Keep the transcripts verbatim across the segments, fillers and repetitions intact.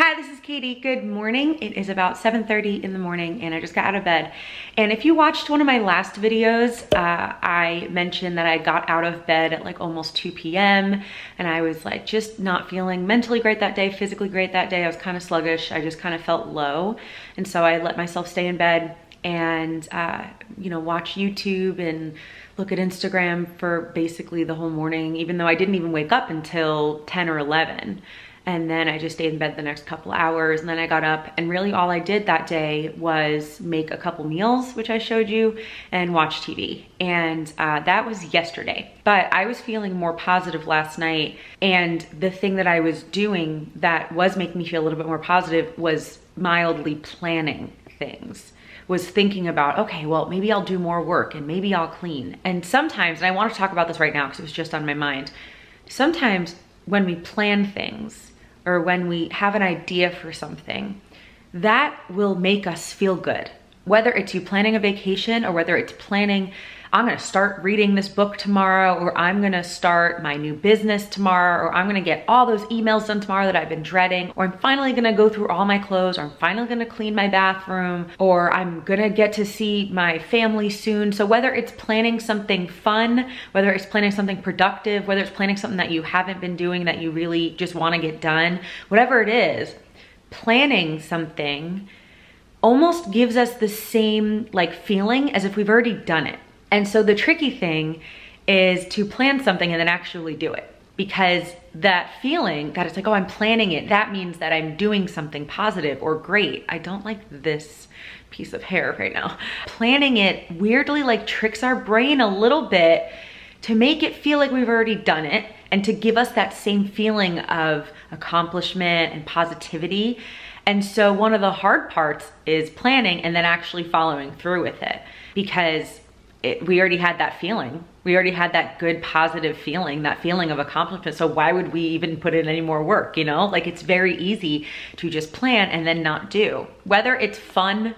Hi, this is Katie. Good morning. It is about seven thirty in the morning and I just got out of bed. And if you watched one of my last videos, uh, I mentioned that I got out of bed at like almost two P M and I was like just not feeling mentally great that day, physically great that day. I was kind of sluggish. I just kind of felt low. And so I let myself stay in bed and, uh, you know, watch YouTube and look at Instagram for basically the whole morning, even though I didn't even wake up until ten or eleven. And then I just stayed in bed the next couple hours, and then I got up, and really all I did that day was make a couple meals, which I showed you, and watch T V. And uh, that was yesterday. But I was feeling more positive last night, and the thing that I was doing that was making me feel a little bit more positive was mildly planning things. Was thinking about, okay, well, maybe I'll do more work, and maybe I'll clean. And sometimes, and I want to talk about this right now because it was just on my mind, sometimes when we plan things, or when we have an idea for something, that will make us feel good. Whether it's you planning a vacation, or whether it's planning, I'm gonna start reading this book tomorrow, or I'm gonna start my new business tomorrow, or I'm gonna get all those emails done tomorrow that I've been dreading, or I'm finally gonna go through all my clothes, or I'm finally gonna clean my bathroom, or I'm gonna get to see my family soon. So whether it's planning something fun, whether it's planning something productive, whether it's planning something that you haven't been doing that you really just wanna get done, whatever it is, planning something almost gives us the same like feeling as if we've already done it. And so the tricky thing is to plan something and then actually do it, because that feeling that it's like, oh, I'm planning it, that means that I'm doing something positive or great. I don't like this piece of hair right now. Planning it weirdly like tricks our brain a little bit to make it feel like we've already done it and to give us that same feeling of accomplishment and positivity. And so one of the hard parts is planning and then actually following through with it, because It, we already had that feeling. We already had that good positive feeling, that feeling of accomplishment. So why would we even put in any more work, you know? Like, it's very easy to just plan and then not do. Whether it's fun,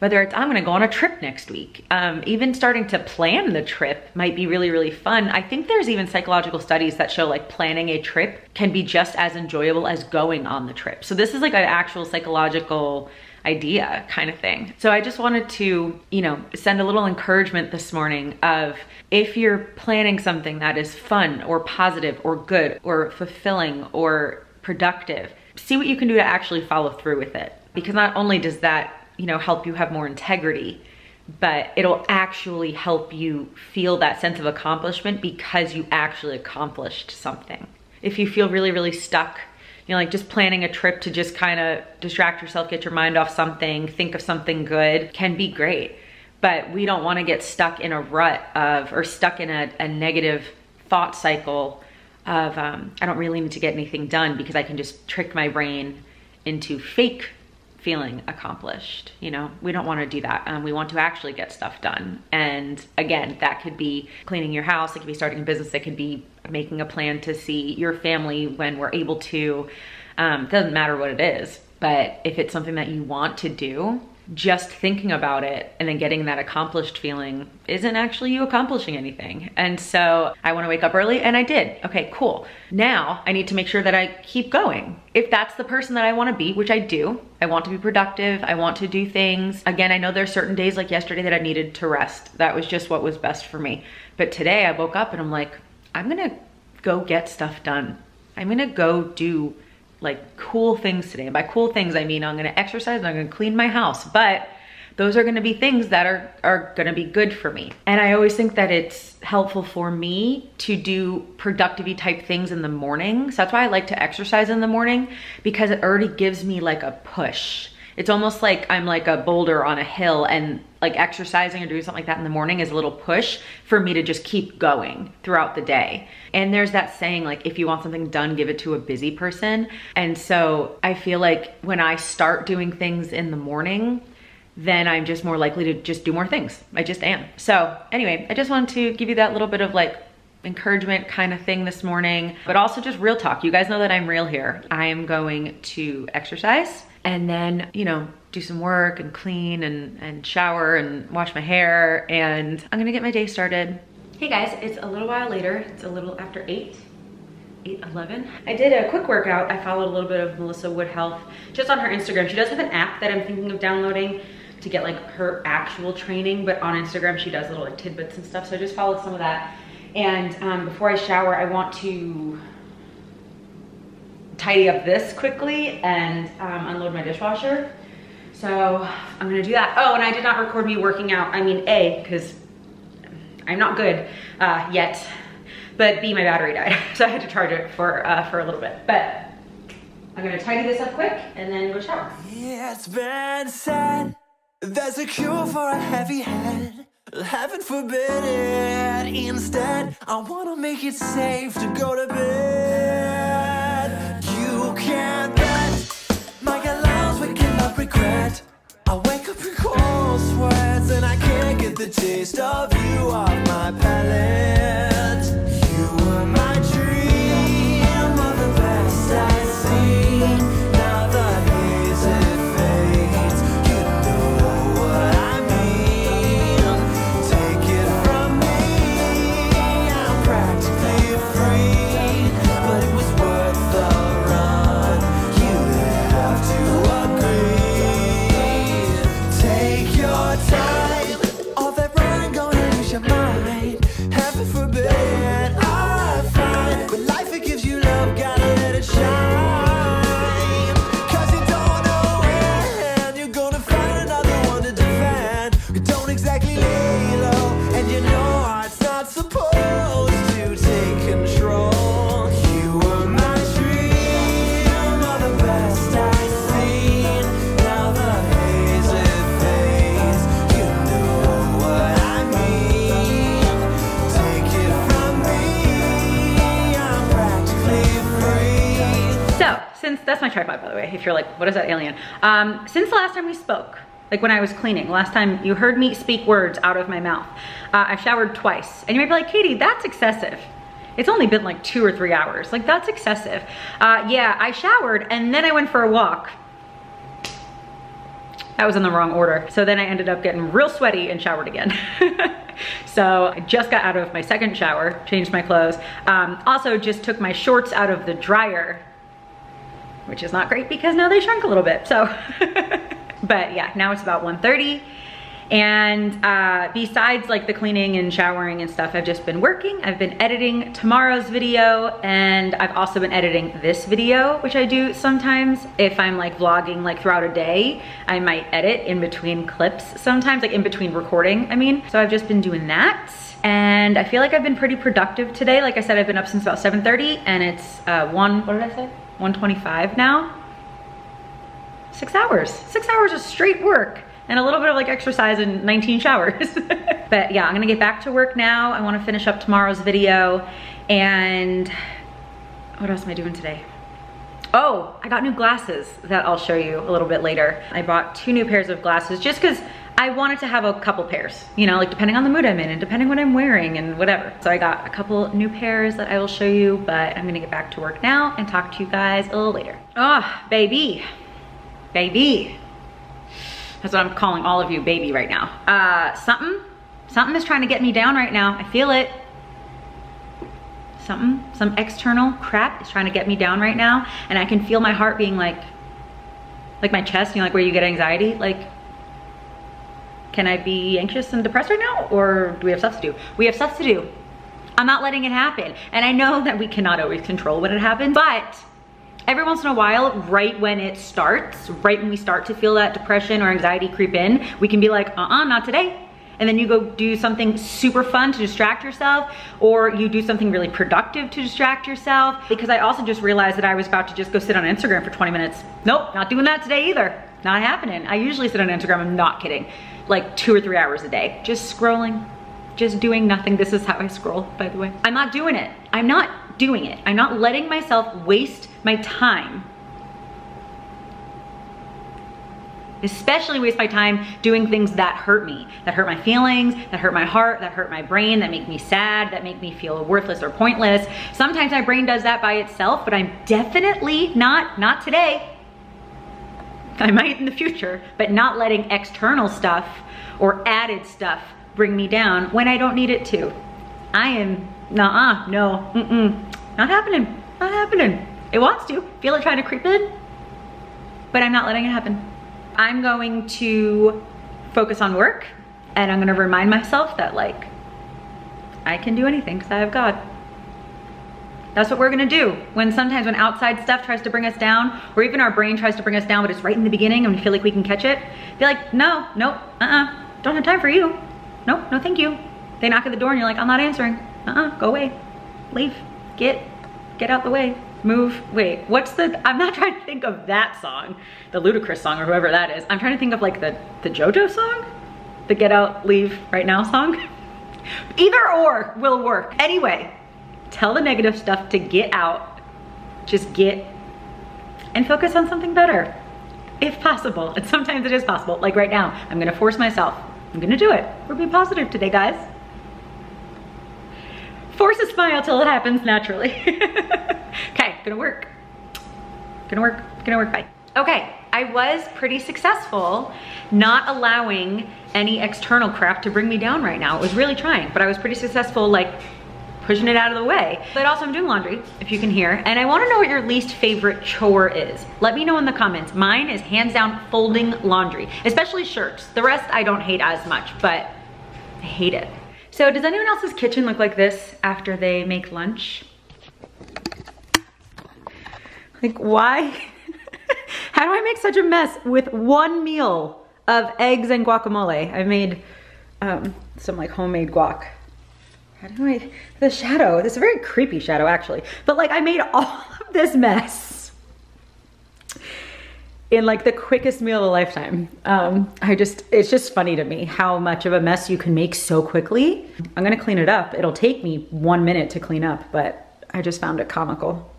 whether it's, I'm gonna go on a trip next week. Um, even starting to plan the trip might be really, really fun. I think there's even psychological studies that show like planning a trip can be just as enjoyable as going on the trip. So this is like an actual psychological idea kind of thing. So I just wanted to, you know, send a little encouragement this morning of, if you're planning something that is fun or positive or good or fulfilling or productive, see what you can do to actually follow through with it. Because not only does that, you know, help you have more integrity, but it'll actually help you feel that sense of accomplishment because you actually accomplished something. If you feel really, really stuck, you know, like just planning a trip to just kind of distract yourself, get your mind off something, think of something good, can be great. But we don't want to get stuck in a rut of, or stuck in a, a negative thought cycle of, um, I don't really need to get anything done because I can just trick my brain into fake feeling accomplished. You know, we don't want to do that. Um, we want to actually get stuff done. And again, that could be cleaning your house, it could be starting a business, it could be making a plan to see your family when we're able to. Um, doesn't matter what it is, but if it's something that you want to do, just thinking about it and then getting that accomplished feeling isn't actually you accomplishing anything. And so I want to wake up early, and I did. Okay, cool. Now I need to make sure that I keep going. If that's the person that I want to be, which I do, I want to be productive, I want to do things. Again, I know there are certain days like yesterday that I needed to rest. That was just what was best for me. But today I woke up and I'm like, I'm gonna go get stuff done. I'm gonna go do like cool things today. And by cool things, I mean, I'm gonna exercise and I'm gonna clean my house, but those are gonna be things that are, are gonna be good for me. And I always think that it's helpful for me to do productive-y type things in the morning. So that's why I like to exercise in the morning, because it already gives me like a push. It's almost like I'm like a boulder on a hill, and like exercising or doing something like that in the morning is a little push for me to just keep going throughout the day. And there's that saying, like, if you want something done, give it to a busy person. And so I feel like when I start doing things in the morning, then I'm just more likely to just do more things. I just am. So anyway, I just wanted to give you that little bit of like encouragement kind of thing this morning, but also just real talk. You guys know that I'm real here. I am going to exercise, and then, you know, do some work and clean and, and shower and wash my hair, and I'm gonna get my day started. Hey guys, it's a little while later. It's a little after eight, eight eleven. I did a quick workout. I followed a little bit of Melissa Wood Health just on her Instagram. She does have an app that I'm thinking of downloading to get like her actual training, but on Instagram she does little like tidbits and stuff, so I just followed some of that. And um, before I shower, I want to tidy up this quickly and um, unload my dishwasher. So I'm gonna do that. Oh, and I did not record me working out. I mean, A, because I'm not good uh, yet, but B, my battery died, so I had to charge it for uh, for a little bit. But I'm gonna tidy this up quick and then go shower. Yeah, it's been said there's a cure for a heavy head. Heaven forbid it. Instead, I wanna make it safe to go to bed. You can't bet my alarms waking up regret. I wake up in cold sweats and I can't get the taste of you off my palate. You were my dream of the best I've seen. Now the haze it fades, you know what I mean. Take it from me, I'm practically free, but it was worth the run. You have to agree. Take your time, all that running gonna lose your mind. Heaven forbid I find, but life it gives you love, gotta let it shine. Cause you don't know when you're gonna find another one to defend. You don't exactly lay low, and you know heart's not supposed to take control. You were my dream of the best I've seen. Now the haze it fades, you know what I mean. Take it from me, I'm practically free. So, since that's my tripod, by the way, if you're like, what is that alien? Um, since the last time we spoke, like when I was cleaning, last time you heard me speak words out of my mouth, uh, I've showered twice. And you might be like, Katie, that's excessive. It's only been like two or three hours. Like, that's excessive. Uh, yeah, I showered and then I went for a walk. That was in the wrong order. So then I ended up getting real sweaty and showered again. So I just got out of my second shower, changed my clothes. Um, also just took my shorts out of the dryer, which is not great because now they shrunk a little bit, so. But yeah, now it's about one thirty. And uh, besides like the cleaning and showering and stuff, I've just been working. I've been editing tomorrow's video, and I've also been editing this video, which I do sometimes. If I'm like vlogging like throughout a day, I might edit in between clips sometimes, like in between recording, I mean. So I've just been doing that. And I feel like I've been pretty productive today. Like I said, I've been up since about seven thirty, and it's uh, one, what did I say? one twenty-five now. Six hours, six hours of straight work and a little bit of like exercise and nineteen showers. But yeah, I'm gonna get back to work now. I wanna finish up tomorrow's video. And what else am I doing today? Oh, I got new glasses that I'll show you a little bit later. I bought two new pairs of glasses just cause I wanted to have a couple pairs, you know, like depending on the mood I'm in and depending what I'm wearing and whatever. So I got a couple new pairs that I will show you, but I'm gonna get back to work now and talk to you guys a little later. Oh, baby. Baby, that's what I'm calling all of you, baby, right now. Uh, something, something is trying to get me down right now. I feel it. Something, some external crap is trying to get me down right now, and I can feel my heart being like, like my chest, you know, like where you get anxiety. Like, can I be anxious and depressed right now, or do we have stuff to do? We have stuff to do. I'm not letting it happen, and I know that we cannot always control when it happens, but every once in a while, right when it starts, right when we start to feel that depression or anxiety creep in, we can be like, uh-uh, not today. And then you go do something super fun to distract yourself, or you do something really productive to distract yourself. Because I also just realized that I was about to just go sit on Instagram for twenty minutes. Nope, not doing that today either. Not happening. I usually sit on Instagram, I'm not kidding, like two or three hours a day. Just scrolling, just doing nothing. This is how I scroll, by the way. I'm not doing it. I'm not doing it. I'm not letting myself waste my time, especially waste my time doing things that hurt me, that hurt my feelings, that hurt my heart, that hurt my brain, that make me sad, that make me feel worthless or pointless. Sometimes my brain does that by itself, but I'm definitely not, not today. I might in the future, but not letting external stuff or added stuff bring me down when I don't need it to. I am, nah, no, mm-mm, not happening. Not happening. It wants to. Feel it trying to creep in, but I'm not letting it happen. I'm going to focus on work, and I'm gonna remind myself that, like, I can do anything because I have God. That's what we're gonna do. When sometimes when outside stuff tries to bring us down, or even our brain tries to bring us down, but it's right in the beginning and we feel like we can catch it, be like, no, nope, uh-uh, don't have time for you. Nope, no thank you. They knock at the door and you're like, I'm not answering. Uh-uh, go away, leave, get, get out the way, move. Wait, what's the, I'm not trying to think of that song, the Ludacris song or whoever that is. I'm trying to think of like the, the JoJo song, the get out, leave right now song. Either or will work. Anyway. Tell the negative stuff to get out, just get, and focus on something better, if possible. And sometimes it is possible, like right now. I'm gonna force myself, I'm gonna do it. We're being positive today, guys. Force a smile till it happens naturally. Okay, gonna work, gonna work, gonna work, bye. Okay, I was pretty successful not allowing any external crap to bring me down right now. It was really trying, but I was pretty successful, like, pushing it out of the way. But also I'm doing laundry, if you can hear, and I wanna know what your least favorite chore is. Let me know in the comments. Mine is hands down folding laundry, especially shirts. The rest I don't hate as much, but I hate it. So does anyone else's kitchen look like this after they make lunch? Like, why? How do I make such a mess with one meal of eggs and guacamole? I made um, some like homemade guac. How do I, the shadow, this is a very creepy shadow actually, but like I made all of this mess in like the quickest meal of a lifetime. Um, I just, it's just funny to me how much of a mess you can make so quickly. I'm gonna clean it up. It'll take me one minute to clean up, but I just found it comical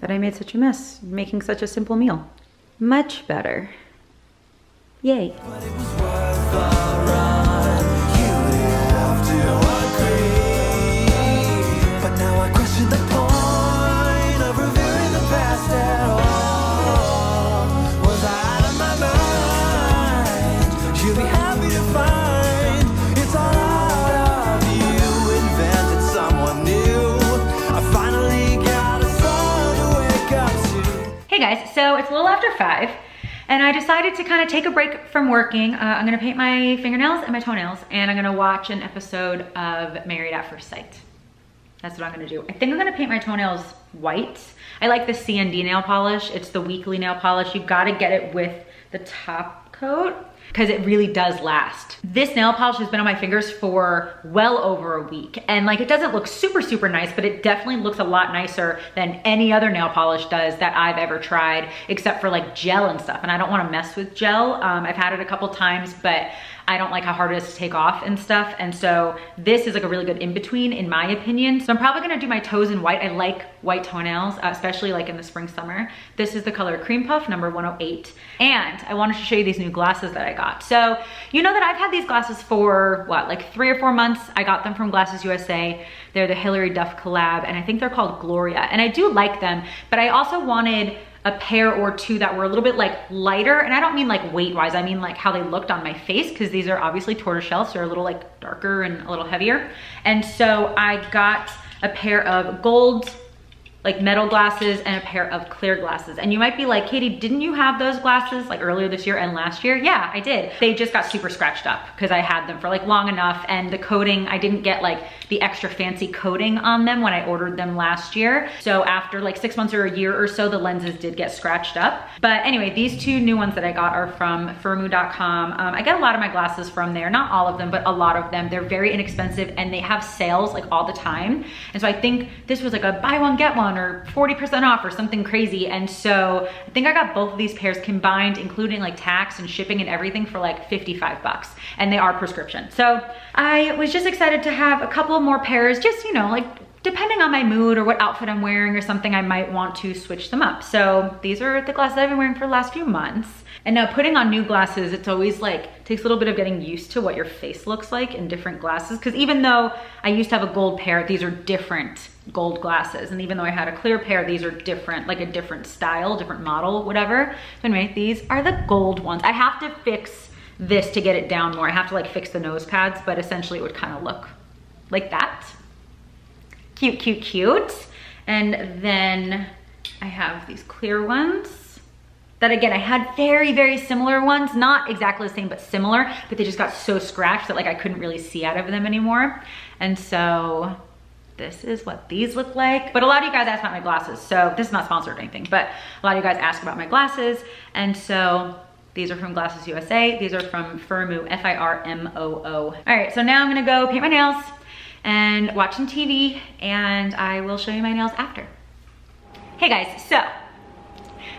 that I made such a mess, making such a simple meal. Much better. Yay. But it was worth a run. So it's a little after five, and I decided to kind of take a break from working. Uh, I'm gonna paint my fingernails and my toenails, and I'm gonna watch an episode of Married at First Sight. That's what I'm gonna do. I think I'm gonna paint my toenails white. I like the C and D nail polish. It's the weekly nail polish. You've gotta get it with the top coat, because it really does last. This nail polish has been on my fingers for well over a week, and like it doesn't look super, super nice, but it definitely looks a lot nicer than any other nail polish does that I've ever tried, except for like gel and stuff, and I don't wanna mess with gel. Um, I've had it a couple times, but I don't like how hard it is to take off and stuff, and so this is like a really good in-between, in my opinion. So I'm probably gonna do my toes in white. I like white toenails, uh, especially like in the spring, summer. This is the color Cream Puff, number one oh eight. And I wanted to show you these new glasses that I got. So you know that I've had these glasses for what, like three or four months. I got them from Glasses U S A. They're the Hillary Duff collab, and I think they're called Gloria. And I do like them, but I also wanted a pair or two that were a little bit like lighter, and I don't mean like weight wise, I mean like how they looked on my face, because these are obviously tortoiseshell, so they're a little like darker and a little heavier. And so I got a pair of gold like metal glasses and a pair of clear glasses. And you might be like, Katie, didn't you have those glasses like earlier this year and last year? Yeah, I did. They just got super scratched up because I had them for like long enough, and the coating, I didn't get like the extra fancy coating on them when I ordered them last year. So after like six months or a year or so, the lenses did get scratched up. But anyway, these two new ones that I got are from Firmoo dot com. Um, I get a lot of my glasses from there, not all of them, but a lot of them. They're very inexpensive and they have sales like all the time. And so I think this was like a buy one, get one, or forty percent off or something crazy. And so I think I got both of these pairs combined, including like tax and shipping and everything, for like fifty-five bucks, and they are prescription. So I was just excited to have a couple more pairs, just, you know, like depending on my mood or what outfit I'm wearing or something, I might want to switch them up. So these are the glasses I've been wearing for the last few months. And now putting on new glasses, it's always like, takes a little bit of getting used to what your face looks like in different glasses. Cause even though I used to have a gold pair, these are different gold glasses. And even though I had a clear pair, these are different, like a different style, different model, whatever. So anyway, these are the gold ones. I have to fix this to get it down more. I have to like fix the nose pads, but essentially it would kind of look like that. Cute, cute, cute. And then I have these clear ones that, again, I had very, very similar ones, not exactly the same, but similar, but they just got so scratched that like I couldn't really see out of them anymore. And so this is what these look like. But a lot of you guys ask about my glasses. So this is not sponsored or anything, but a lot of you guys ask about my glasses. And so these are from Glasses U S A. These are from Firmoo, F I R M O O. All right, so now I'm gonna go paint my nails and watch some T V, and I will show you my nails after. Hey guys, so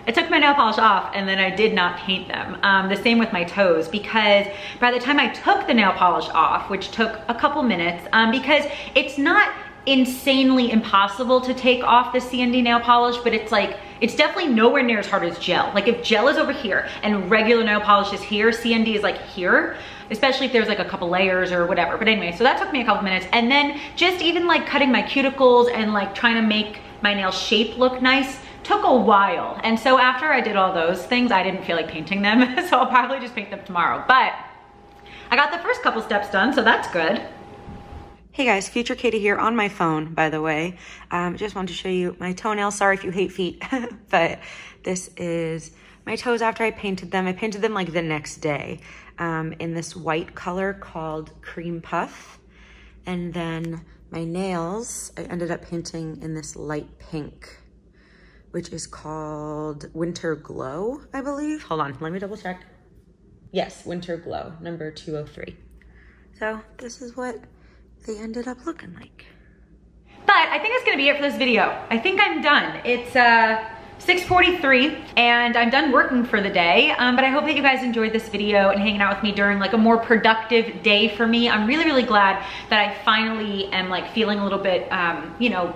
I took my nail polish off and then I did not paint them. Um, the same with my toes, because by the time I took the nail polish off, which took a couple minutes, um, because it's not insanely impossible to take off the C and D nail polish, but it's like, it's definitely nowhere near as hard as gel. Like if gel is over here and regular nail polish is here, C and D is like here, especially if there's like a couple layers or whatever. But anyway, so that took me a couple minutes. And then just even like cutting my cuticles and like trying to make my nail shape look nice took a while. And so after I did all those things, I didn't feel like painting them. So I'll probably just paint them tomorrow. But I got the first couple steps done, so that's good. Hey guys, Future Katie here on my phone, by the way. Um, just wanted to show you my toenail. Sorry if you hate feet, but this is my toes after I painted them. I painted them like the next day um, in this white color called Cream Puff. And then my nails, I ended up painting in this light pink, which is called Winter Glow, I believe. Hold on, let me double check. Yes, Winter Glow, number two oh three. So this is what they ended up looking like. But I think that's gonna be it for this video. I think I'm done. It's uh, six forty-three and I'm done working for the day. Um, but I hope that you guys enjoyed this video and hanging out with me during like a more productive day for me. I'm really, really glad that I finally am like feeling a little bit, um, you know,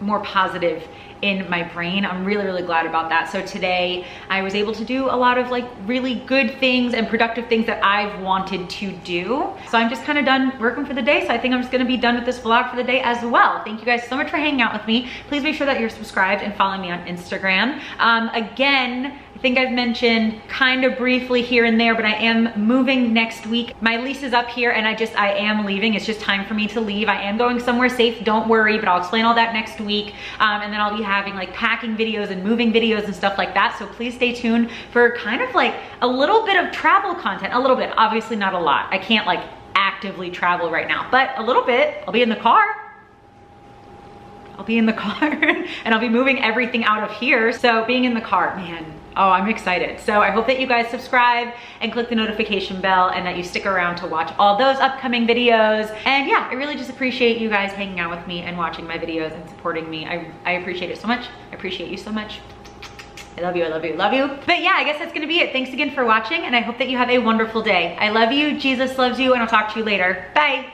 more positive in my brain. I'm really, really glad about that. So today I was able to do a lot of like really good things and productive things that I've wanted to do. So I'm just kind of done working for the day. So I think I'm just gonna be done with this vlog for the day as well. Thank you guys so much for hanging out with me. Please make sure that you're subscribed and following me on Instagram. Um, again, I think I've mentioned kind of briefly here and there, but I am moving next week. My lease is up here and I just, I am leaving. It's just time for me to leave. I am going somewhere safe, don't worry, but I'll explain all that next week. Um, and then I'll be having like packing videos and moving videos and stuff like that. So please stay tuned for kind of like a little bit of travel content, a little bit, obviously not a lot. I can't like actively travel right now, but a little bit. I'll be in the car. I'll be in the car and I'll be moving everything out of here. So being in the car, man, oh, I'm excited. So I hope that you guys subscribe and click the notification bell and that you stick around to watch all those upcoming videos. And yeah, I really just appreciate you guys hanging out with me and watching my videos and supporting me. I, I appreciate it so much. I appreciate you so much. I love you, I love you, I love you. But yeah, I guess that's gonna be it. Thanks again for watching and I hope that you have a wonderful day. I love you, Jesus loves you, and I'll talk to you later. Bye.